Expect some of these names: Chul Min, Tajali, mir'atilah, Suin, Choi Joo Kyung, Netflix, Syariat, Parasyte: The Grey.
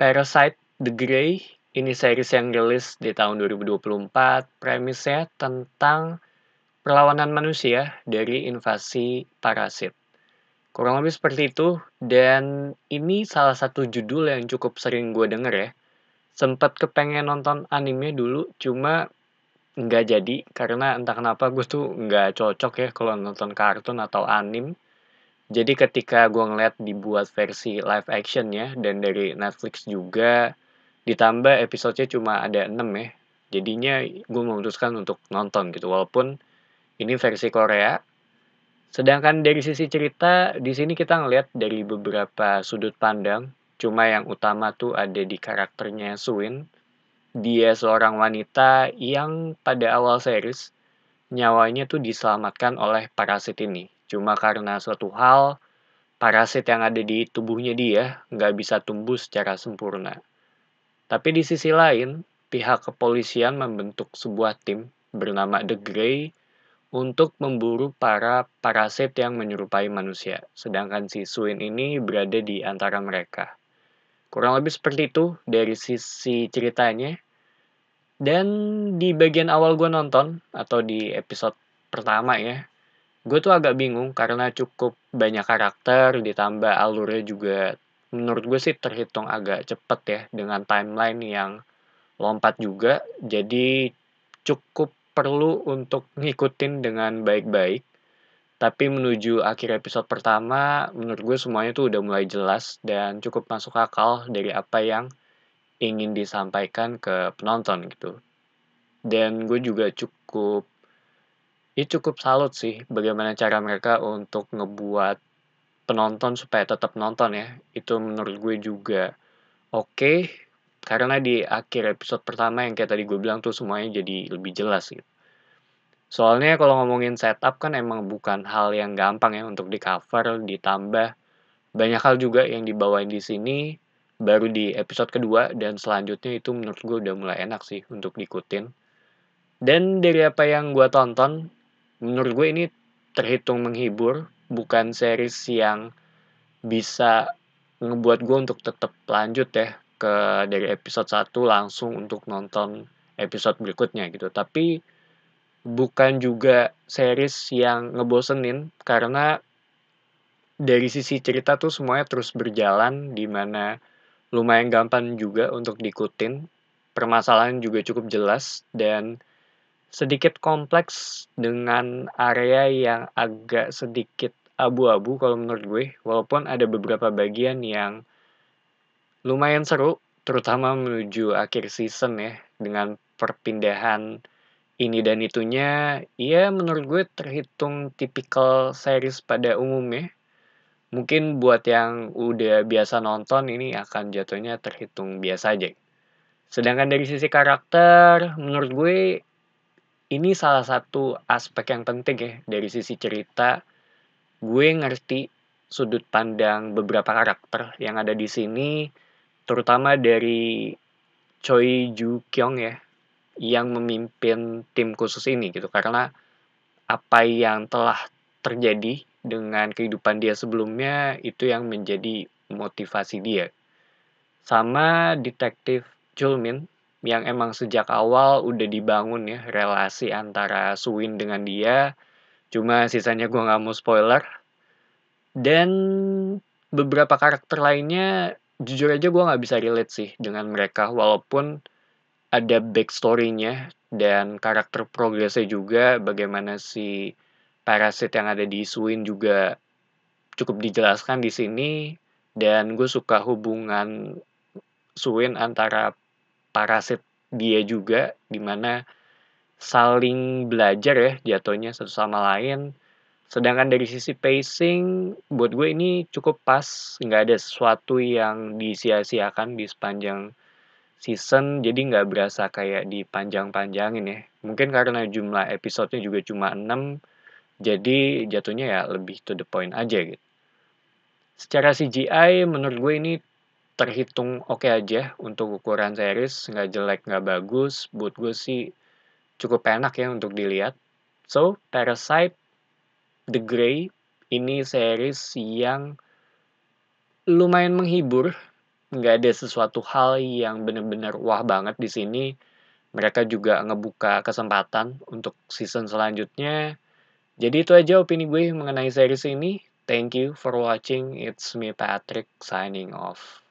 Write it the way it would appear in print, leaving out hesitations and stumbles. Parasyte: The Grey ini series yang rilis di tahun 2024, premisnya tentang perlawanan manusia dari invasi parasit. Kurang lebih seperti itu, dan ini salah satu judul yang cukup sering gue denger ya. Sempet kepengen nonton anime dulu, cuma nggak jadi, karena entah kenapa gue tuh nggak cocok ya kalau nonton kartun atau anime. Jadi ketika gue ngeliat dibuat versi live actionnya, dan dari Netflix juga, ditambah episodenya cuma ada 6 ya, jadinya gue memutuskan untuk nonton gitu, walaupun ini versi Korea. Sedangkan dari sisi cerita, di sini kita ngeliat dari beberapa sudut pandang, cuma yang utama tuh ada di karakternya Suin. Dia seorang wanita yang pada awal series, nyawanya tuh diselamatkan oleh parasit ini. Cuma karena suatu hal, parasit yang ada di tubuhnya dia nggak bisa tumbuh secara sempurna. Tapi di sisi lain, pihak kepolisian membentuk sebuah tim bernama The Grey untuk memburu para parasit yang menyerupai manusia. Sedangkan si Suin ini berada di antara mereka. Kurang lebih seperti itu dari sisi ceritanya. Dan di bagian awal gue nonton, atau di episode pertama ya, gue tuh agak bingung karena cukup banyak karakter, ditambah alurnya juga menurut gue sih terhitung agak cepet ya, dengan timeline yang lompat juga. Jadi cukup perlu untuk ngikutin dengan baik-baik. Tapi menuju akhir episode pertama, menurut gue semuanya tuh udah mulai jelas dan cukup masuk akal dari apa yang ingin disampaikan ke penonton gitu. Dan gue juga cukup salut sih bagaimana cara mereka untuk ngebuat penonton supaya tetap nonton ya. Itu menurut gue juga oke, karena di akhir episode pertama yang kayak tadi gue bilang tuh semuanya jadi lebih jelas gitu. Soalnya kalau ngomongin setup kan emang bukan hal yang gampang ya untuk di cover, ditambah banyak hal juga yang dibawain di sini baru di episode kedua, dan selanjutnya itu menurut gue udah mulai enak sih untuk diikutin. Dan dari apa yang gue tonton, menurut gue ini terhitung menghibur. Bukan series yang bisa ngebuat gue untuk tetap lanjut ya dari episode 1 langsung untuk nonton episode berikutnya gitu. Tapi bukan juga series yang ngebosenin, karena dari sisi cerita tuh semuanya terus berjalan, dimana lumayan gampang juga untuk diikutin. Permasalahan juga cukup jelas dan sedikit kompleks dengan area yang agak sedikit abu-abu kalau menurut gue, walaupun ada beberapa bagian yang lumayan seru, terutama menuju akhir season ya, dengan perpindahan ini dan itunya. Ya menurut gue terhitung tipikal series pada umumnya. Mungkin buat yang udah biasa nonton, ini akan jatuhnya terhitung biasa aja. Sedangkan dari sisi karakter, menurut gue ini salah satu aspek yang penting ya dari sisi cerita. Gue ngerti sudut pandang beberapa karakter yang ada di sini, terutama dari Choi Joo Kyung ya, yang memimpin tim khusus ini gitu. Karena apa yang telah terjadi dengan kehidupan dia sebelumnya itu yang menjadi motivasi dia. Sama detektif Chul Min yang emang sejak awal udah dibangun ya relasi antara Suin dengan dia. Cuma sisanya gue nggak mau spoiler. Dan beberapa karakter lainnya, jujur aja gue nggak bisa relate sih dengan mereka. Walaupun ada backstory-nya dan karakter progresnya juga, bagaimana si parasit yang ada di Suin juga cukup dijelaskan di sini. Dan gue suka hubungan Suin antara parasit dia juga, dimana saling belajar ya jatuhnya satu sama lain. Sedangkan dari sisi pacing, buat gue ini cukup pas. Nggak ada sesuatu yang disia-siakan di sepanjang season. Jadi nggak berasa kayak dipanjang-panjangin ya. Mungkin karena jumlah episodenya juga cuma 6. Jadi jatuhnya ya lebih to the point aja gitu. Secara CGI menurut gue ini terhitung oke aja untuk ukuran series. Nggak jelek, nggak bagus. Buat gue sih cukup enak ya untuk dilihat. So, Parasyte: The Grey ini series yang lumayan menghibur nggak ada sesuatu hal yang benar-benar wah banget di sini. Mereka juga ngebuka kesempatan untuk season selanjutnya. Jadi itu aja opini gue mengenai series ini. Thank you for watching. It's me Patrick signing off.